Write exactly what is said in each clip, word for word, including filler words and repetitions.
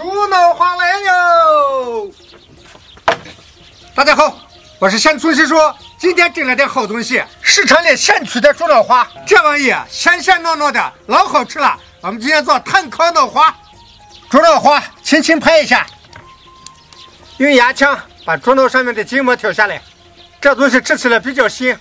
猪脑花来了！大家好，我是山村师叔，今天整了点好东西，市场里现取的猪脑花，这玩意鲜鲜糯糯的，老好吃了。我们今天做炭烤脑花，猪脑花轻轻拍一下，用牙枪把猪脑上面的筋膜挑下来，这东西吃起来比较新。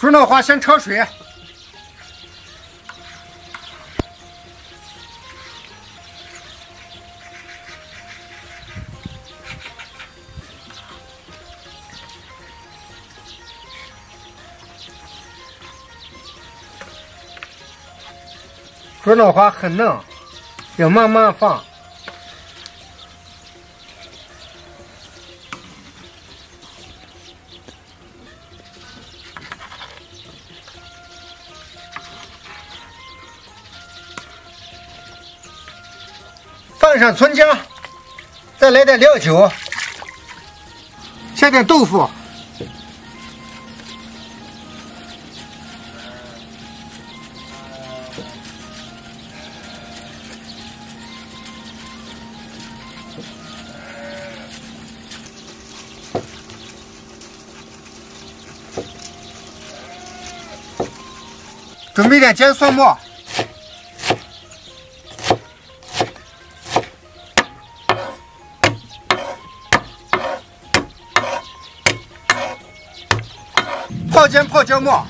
猪脑花先焯水，猪脑花很嫩，要慢慢放。 放上葱姜，再来点料酒，下点豆腐，准备点姜蒜末。 泡姜、泡椒末，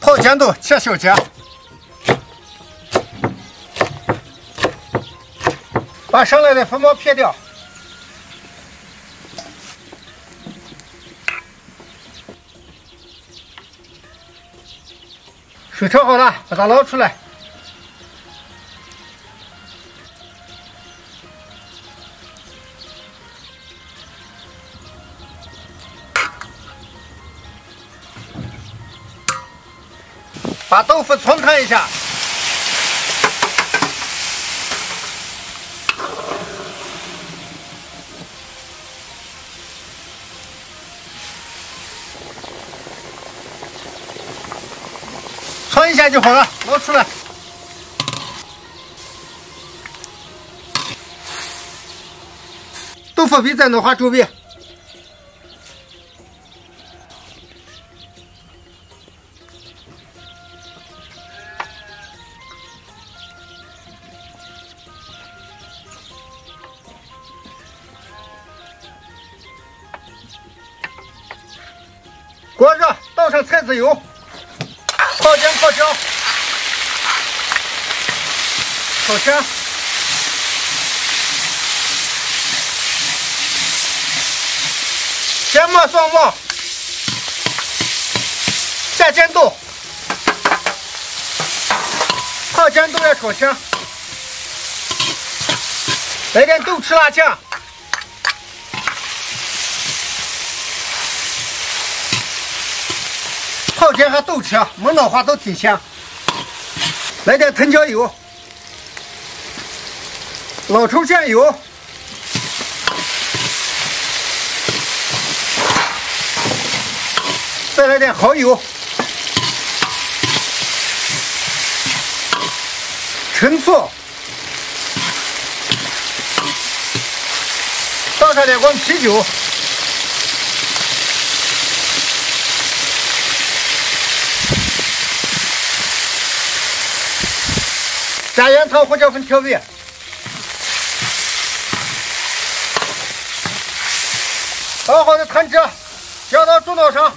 泡豇豆切小节，把上来的浮沫撇掉，水焯好了，把它捞出来。 把豆腐汆烫一下，汆一下就好了，捞出来。豆腐皮在脑花周边。 锅热，倒上菜籽油，泡姜、泡椒，炒香，姜末、蒜末，下豇豆，泡豇豆要炒香，来点豆豉辣酱。 泡姜和豆豉、焖脑花都挺香，来点藤椒油、老抽酱油、再来点蚝油、陈醋，倒上两罐啤酒。 加盐、糖、胡椒粉调味，熬好的汤汁浇到猪脑上，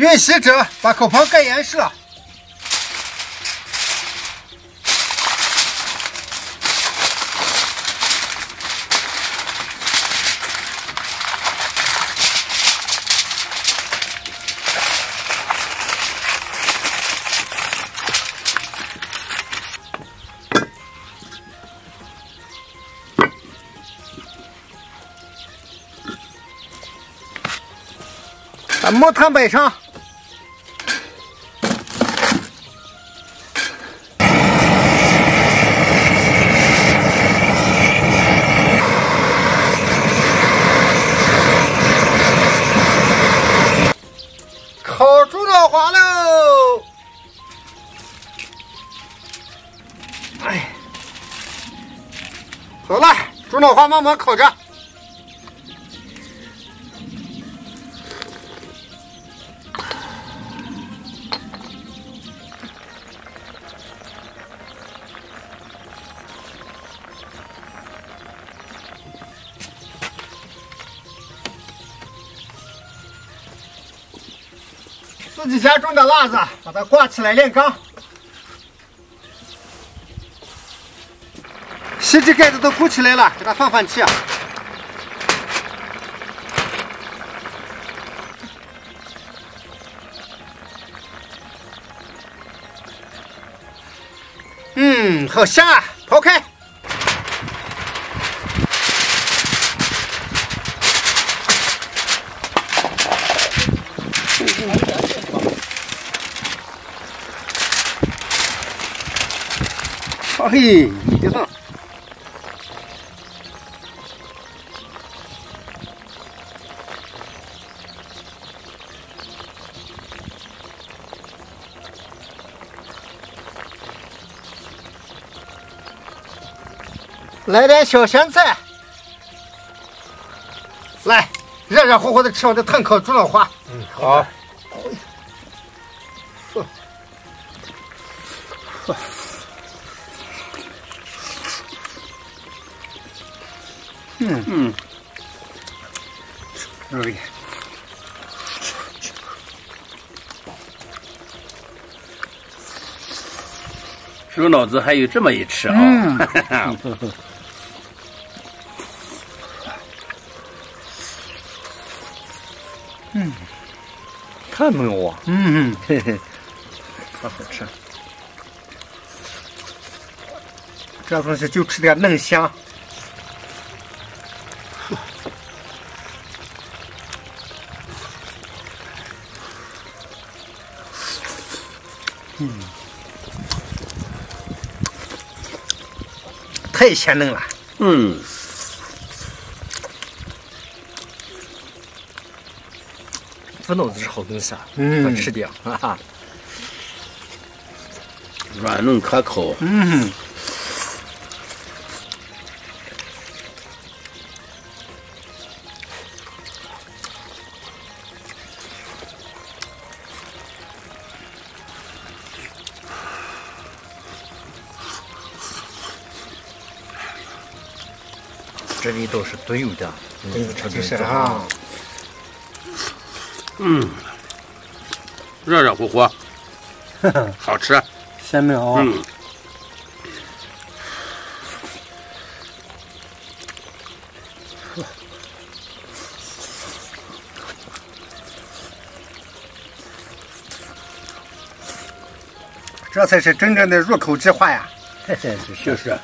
用锡纸把口旁盖严实了。 木炭摆上，烤猪脑花喽！哎，走了，猪脑花慢慢烤着。 自己家种的辣子，把它挂起来晾干。锡纸盖子都鼓起来了，给它放放气。嗯，好香啊！刨开。 嘿，你别动！来点小咸菜，来热热乎乎的吃我的炭烤猪脑花。嗯，好。好。好。 嗯嗯，哎呀，猪脑子还有这么一吃啊！嗯、嗯，看没有啊？嗯嗯，嘿嘿，好好吃。这东西就吃点嫩香。 嗯，太鲜嫩了。嗯，猪脑子是好东西啊，嗯，多吃点哈哈。软嫩可口。嗯。 这味道是独有的，独有的就是啊，嗯，热热乎乎，好吃，鲜嫩啊，嗯，这才是真正的入口即化呀，嘿嘿，就是。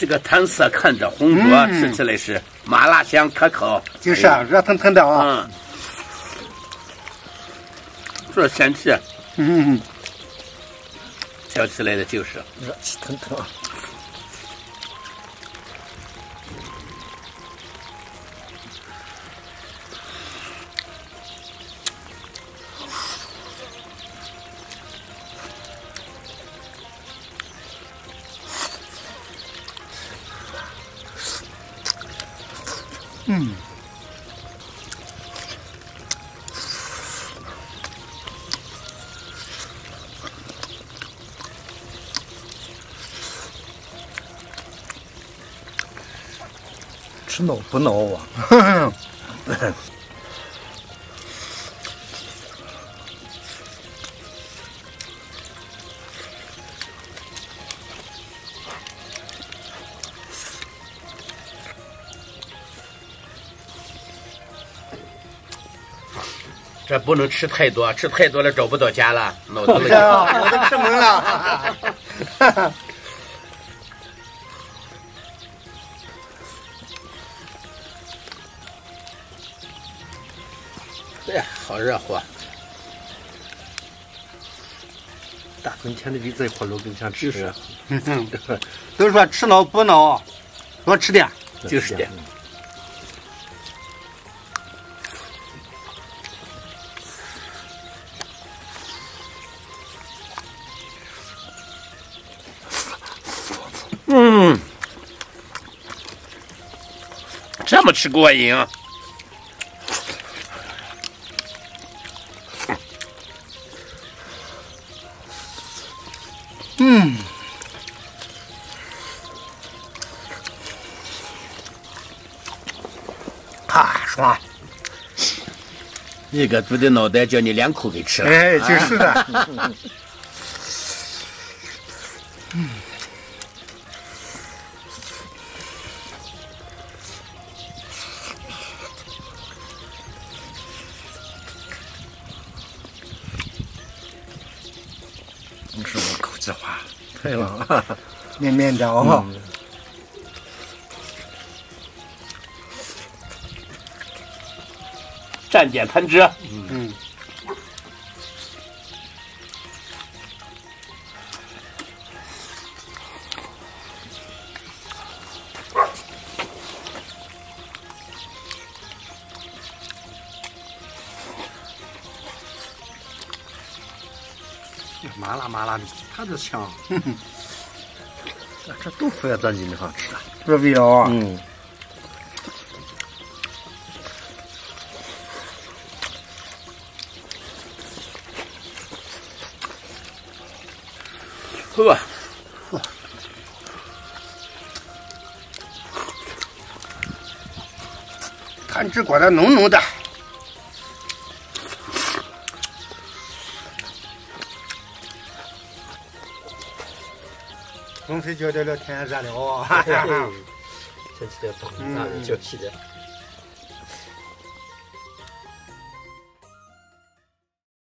这个汤色看着红灼，嗯、吃起来是麻辣香可口，就是啊，热腾腾的啊。嗯，这香气，嗯，挑起来的就是热气腾腾。吃脑不脑啊？这不能吃太多，吃太多了找不到家了，脑子里。我都吃懵了。对呀，好热乎！大冬天的围在火炉跟前吃，都说吃脑补脑，多吃点就是点。 嗯，这么吃过瘾啊！嗯，啊，爽！一个猪的脑袋叫你两口给吃了，哎，就是的。嗯。 是我口气话，太冷了，面面的哦。嗯、蘸点汤汁。嗯。麻辣麻辣的，它就香。呵呵这豆腐也咱今天好吃啊，这味道啊。嗯。喝吧。喝。汤汁裹得浓浓的。 风吹脚底聊天热聊啊！天气的风，咱们就起来。